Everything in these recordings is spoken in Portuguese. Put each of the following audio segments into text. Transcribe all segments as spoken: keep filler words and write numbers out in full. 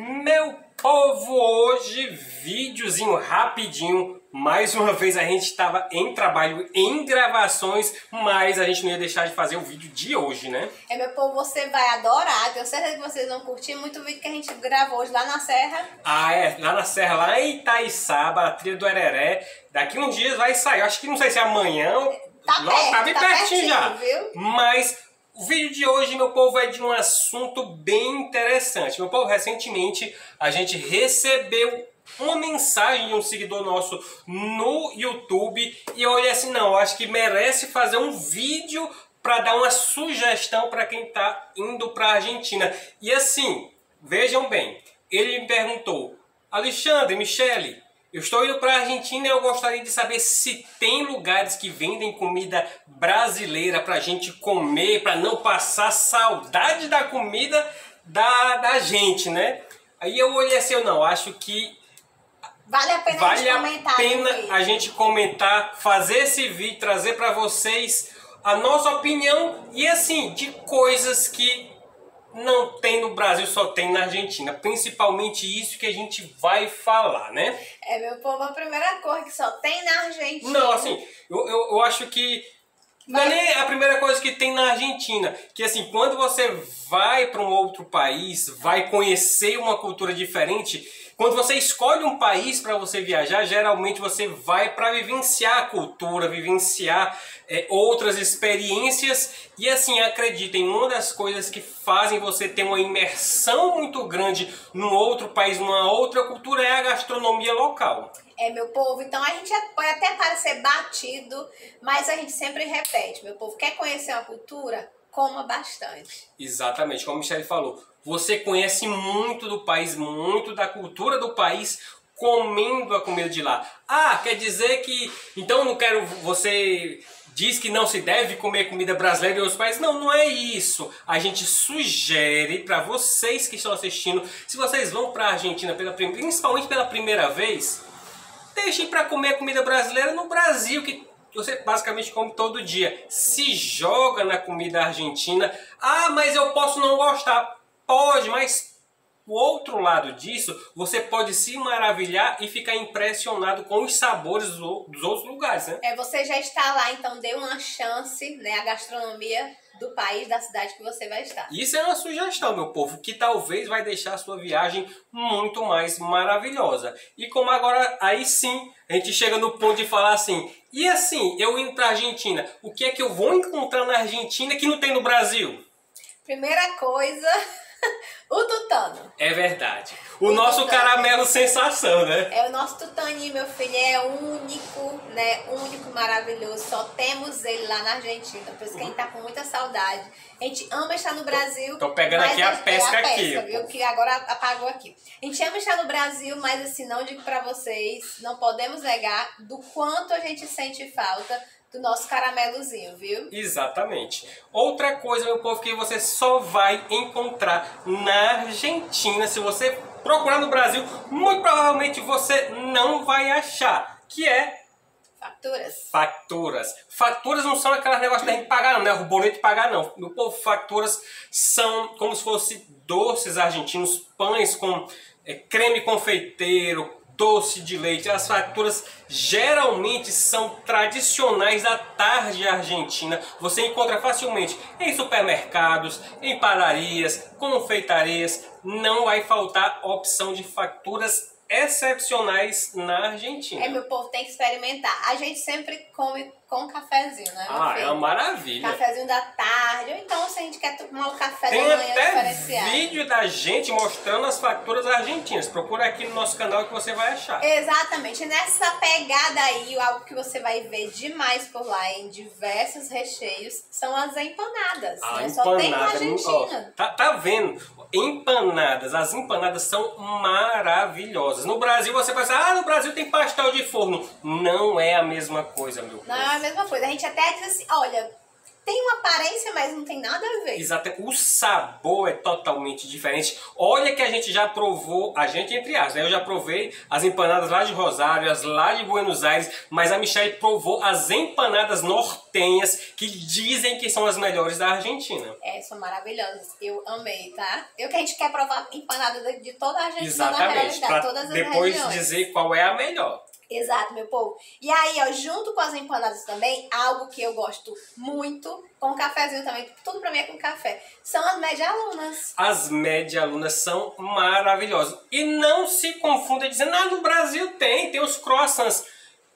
Meu povo, hoje videozinho rapidinho. Mais uma vez a gente estava em trabalho, em gravações, mas a gente não ia deixar de fazer o vídeo de hoje, né? É, meu povo, você vai adorar. Tenho certeza que vocês vão curtir muito o vídeo que a gente gravou hoje lá na serra. Ah, é, lá na serra, lá em Itaissaba, a trilha do Hereré. Daqui uns dias vai sair, acho que não sei se é amanhã. Tá perto, tá bem pertinho já, viu? Mas o vídeo de hoje, meu povo, é de um assunto bem interessante. Meu povo, recentemente a gente recebeu uma mensagem de um seguidor nosso no YouTube e eu olhei assim, não, acho que merece fazer um vídeo para dar uma sugestão para quem tá indo para a Argentina. E assim, vejam bem, ele me perguntou: Alexandre, Michele, eu estou indo para a Argentina e eu gostaria de saber se tem lugares que vendem comida brasileira para a gente comer, para não passar saudade da comida da, da gente, né? Aí eu olhei assim, eu não, acho que vale a pena, vale a, comentar, a, pena a gente comentar, fazer esse vídeo, trazer para vocês a nossa opinião e assim, de coisas que não tem no Brasil, só tem na Argentina. Principalmente isso que a gente vai falar, né? É, meu povo, a primeira coisa que só tem na Argentina. Não, assim, eu, eu, eu acho que não é nem a primeira coisa que tem na Argentina. Que assim, quando você vai para um outro país, vai conhecer uma cultura diferente, quando você escolhe um país para você viajar, geralmente você vai para vivenciar a cultura, vivenciar é, outras experiências. E assim, acreditem, uma das coisas que fazem você ter uma imersão muito grande num outro país, numa outra cultura, é a gastronomia local. É, meu povo, então a gente pode até parecer batido, mas a gente sempre repete, meu povo, quer conhecer uma cultura? Coma bastante. Exatamente, como a Michele falou, você conhece muito do país, muito da cultura do país, comendo a comida de lá. Ah, quer dizer que, então não quero, você diz que não se deve comer comida brasileira em outros países. Não, não é isso. A gente sugere para vocês que estão assistindo, se vocês vão para a Argentina, pela, principalmente pela primeira vez, deixem para comer comida brasileira no Brasil, que você basicamente come todo dia. Se joga na comida argentina. Ah, mas eu posso não gostar. Pode, mas o outro lado disso, você pode se maravilhar e ficar impressionado com os sabores do, dos outros lugares, né? É, você já está lá, então dê uma chance, né, à gastronomia do país, da cidade que você vai estar. Isso é uma sugestão, meu povo, que talvez vai deixar a sua viagem muito mais maravilhosa. E como agora, aí sim, a gente chega no ponto de falar assim, e assim, eu indo para a Argentina, o que é que eu vou encontrar na Argentina que não tem no Brasil? Primeira coisa, o tutano. É verdade. O, o nosso tutano. Caramelo sensação, né? É o nosso tutaninho, meu filho, é único, né? Único, maravilhoso. Só temos ele lá na Argentina. Por isso que a gente tá com muita saudade. A gente ama estar no Brasil. Tô pegando aqui a, a pesca, é a pesca aqui. Viu? Que agora apagou aqui. A gente ama estar no Brasil, mas assim, não digo pra vocês, não podemos negar do quanto a gente sente falta do nosso caramelozinho, viu? Exatamente. Outra coisa, meu povo, que você só vai encontrar na Argentina, se você procurar no Brasil, muito provavelmente você não vai achar, que é facturas. Facturas. Facturas não são aquelas negócio da gente pagar, não, né? O boleto de pagar, não. Meu povo, facturas são como se fosse doces argentinos, pães com é, creme confeiteiro, doce de leite. As facturas geralmente são tradicionais da tarde argentina. Você encontra facilmente em supermercados, em padarias, confeitarias. Não vai faltar opção de facturas excepcionais na Argentina. É, meu povo, tem que experimentar. A gente sempre come com cafezinho, né? Ah, filho? É uma maravilha. Cafezinho da tarde, ou então se a gente quer tomar o café tem da manhã diferenciado. Tem até vídeo da gente mostrando as facturas argentinas. Procura aqui no nosso canal que você vai achar. Exatamente. Nessa pegada aí, algo que você vai ver demais por lá em diversos recheios são as empanadas. Ah, né? Empanada, só tem na Argentina. Ó, tá, tá vendo? Empanadas, as empanadas são maravilhosas. No Brasil você pensa, ah, no Brasil tem pastel de forno. Não é a mesma coisa, meu povo. Não é a mesma coisa. A gente até diz assim, olha, tem uma aparência, mas não tem nada a ver. Exato. O sabor é totalmente diferente. Olha que a gente já provou, a gente entre aspas, né? Eu já provei as empanadas lá de Rosário, as lá de Buenos Aires, mas a Michelle provou as empanadas nortenhas que dizem que são as melhores da Argentina. É, são maravilhosas. Eu amei, tá? Eu que a gente quer provar empanada de toda a Argentina. Exatamente. Pra todas as depois regiões. Dizer qual é a melhor. Exato, meu povo. E aí, ó, junto com as empanadas também, algo que eu gosto muito, com um cafezinho também, tudo pra mim é com café, são as média-alunas. As média-alunas são maravilhosas. E não se confunda dizendo, ah, no Brasil tem, tem os croissants.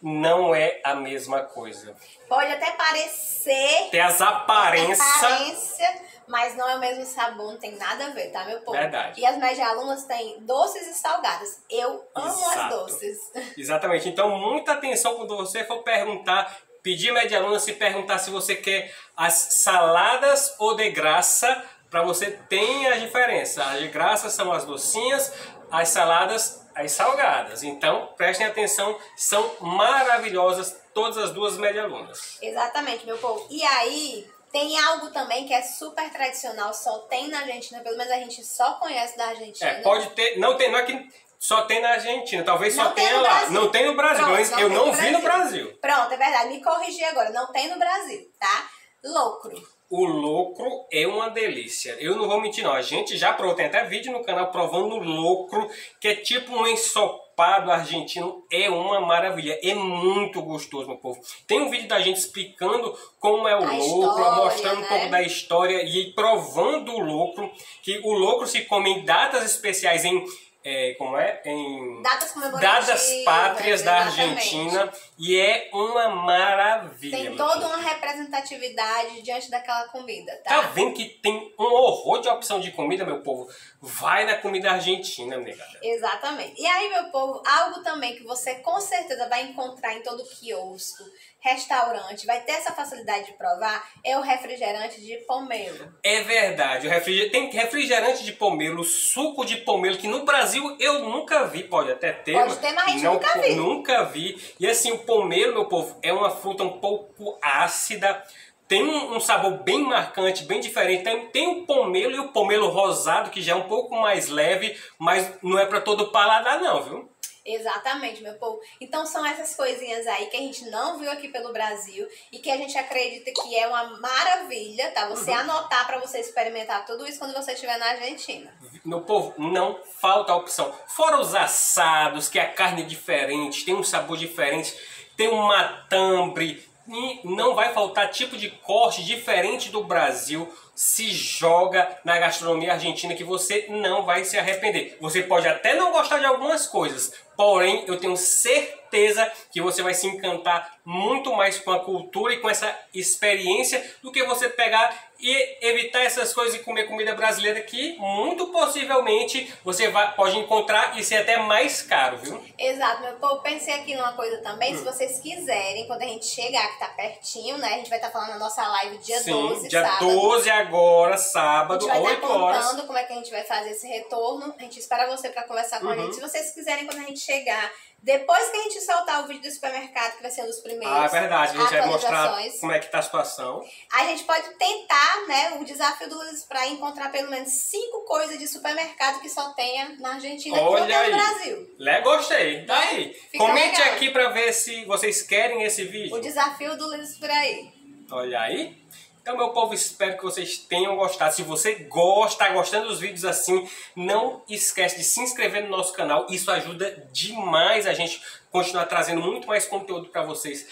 Não é a mesma coisa. Pode até parecer... Tem as aparências... Aparência, mas não é o mesmo sabor, não tem nada a ver, tá, meu povo? Verdade. E as média-alunas têm doces e salgadas. Eu amo Exato. As doces. Exatamente. Então, muita atenção quando você for perguntar, pedir média-aluna, se perguntar se você quer as saladas ou de graça, para você ter a diferença. As de graça são as docinhas, as saladas, as salgadas. Então, prestem atenção, são maravilhosas todas as duas média-alunas. Exatamente, meu povo. E aí... Tem algo também que é super tradicional, só tem na Argentina, pelo menos a gente só conhece da Argentina. É, pode ter, não tem, não é que só tem na Argentina, talvez só tenha lá. Não tem no Brasil, mas eu não vi no Brasil. Pronto, é verdade, me corrigi agora, não tem no Brasil, tá? Locro. O locro é uma delícia, eu não vou mentir não, a gente já provou, tem até vídeo no canal provando o locro, que é tipo um ensopado. Do argentino é uma maravilha, é muito gostoso, meu povo. Tem um vídeo da gente explicando como é o a locro, história, mostrando né? um pouco da história e provando o locro, que o locro se come em datas especiais, em é, como é? Em datas, datas pátrias exatamente. Da Argentina, e é uma maravilha. Tem toda uma representatividade diante daquela comida, tá? Tá vendo que tem um horror de opção de comida, meu povo? Vai na comida argentina, nega. Exatamente. E aí, meu povo, algo também que você com certeza vai encontrar em todo quiosco, restaurante, vai ter essa facilidade de provar, é o refrigerante de pomelo. É verdade. O refriger... Tem refrigerante de pomelo, suco de pomelo, que no Brasil eu nunca vi, pode até ter, pode ter mas a gente não, nunca vi. Nunca vi. E assim, o pomelo, meu povo, é uma fruta um pouco ácida, tem um, um sabor bem marcante, bem diferente. Tem, tem o pomelo e o pomelo rosado, que já é um pouco mais leve, mas não é para todo paladar não, viu? Exatamente, meu povo. Então são essas coisinhas aí que a gente não viu aqui pelo Brasil e que a gente acredita que é uma maravilha, tá? Você uhum. anotar pra você experimentar tudo isso quando você estiver na Argentina. Meu povo, não falta opção. Fora os assados, que a carne é diferente, tem um sabor diferente, tem um matambre... E não vai faltar tipo de corte diferente do Brasil. Se joga na gastronomia argentina que você não vai se arrepender. Você pode até não gostar de algumas coisas, porém eu tenho certeza que você vai se encantar muito mais com a cultura e com essa experiência do que você pegar e evitar essas coisas e comer comida brasileira que muito possivelmente você vai, pode encontrar e ser até mais caro, viu? Exato, meu povo. Pensei aqui numa coisa também, hum. se vocês quiserem, quando a gente chegar, que tá pertinho, né? A gente vai estar tá falando na nossa live dia Sim, doze, dia sábado. doze agora, sábado, oito horas. A gente vai estar tá contando como é que a gente vai fazer esse retorno. A gente espera você para conversar com uhum. a gente. Se vocês quiserem, quando a gente chegar... Depois que a gente soltar o vídeo do supermercado, que vai ser um dos primeiros. Ah, é verdade. A gente vai mostrar como é que tá a situação. A gente pode tentar, né, o desafio do Luiz para encontrar pelo menos cinco coisas de supermercado que só tenha na Argentina e não tem no Brasil. Lé, gostei. Tá aí. Comente aqui para ver se vocês querem esse vídeo. O desafio do Luiz por aí. Olha aí. Então, meu povo, espero que vocês tenham gostado. Se você gosta, tá gostando dos vídeos assim, não esquece de se inscrever no nosso canal. Isso ajuda demais a gente continuar trazendo muito mais conteúdo para vocês.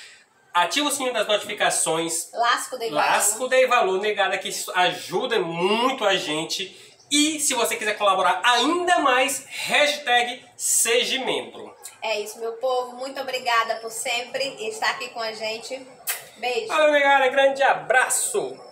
Ativa o sininho das notificações. Lasco dei valor. Lasco dei valor, negada, que isso ajuda muito a gente. E se você quiser colaborar ainda mais, hashtag seja membro. É isso, meu povo. Muito obrigada por sempre estar aqui com a gente. Beijo. Valeu, galera. Grande abraço.